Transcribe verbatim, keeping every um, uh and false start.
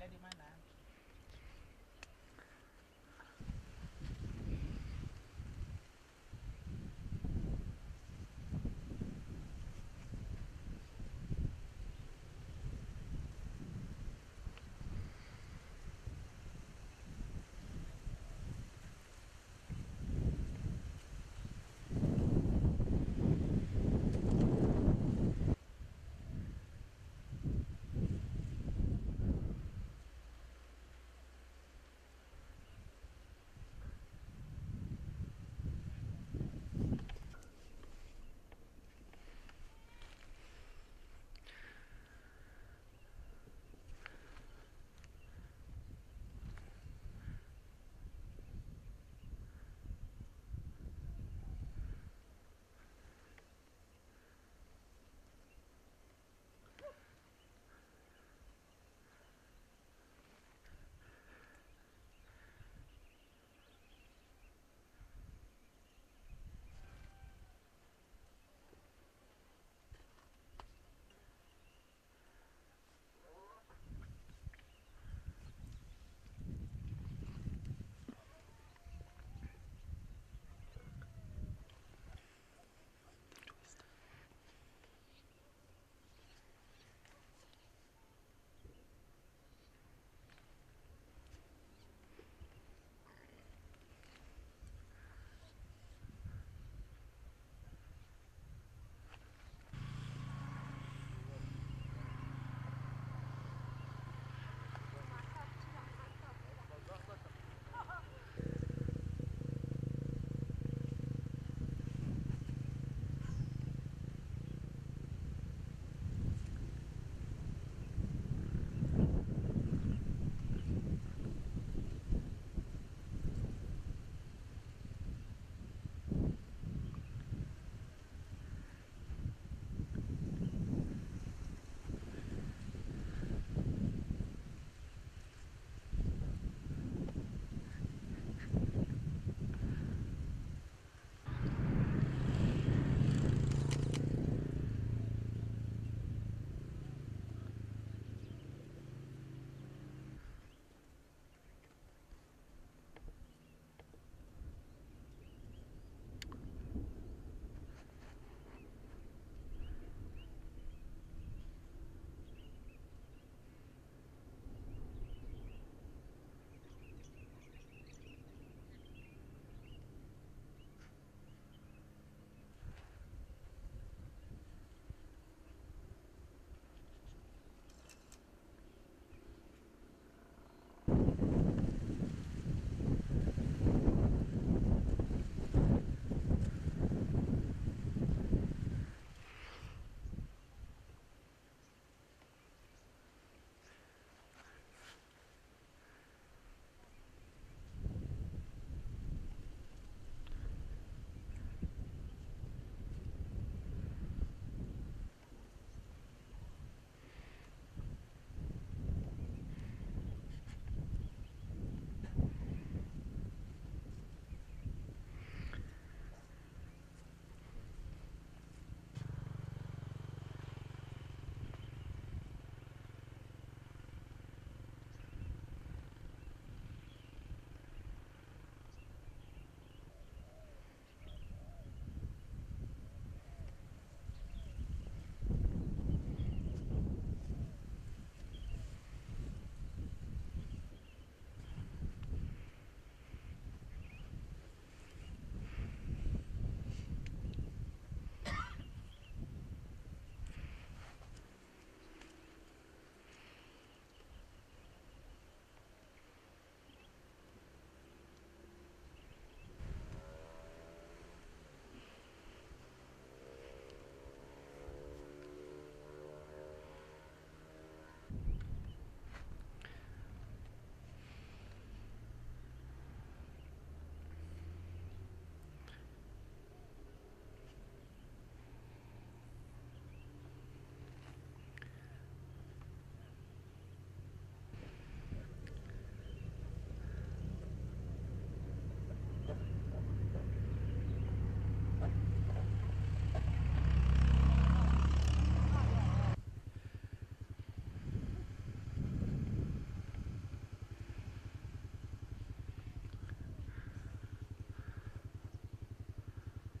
Nila di mana? Thank you.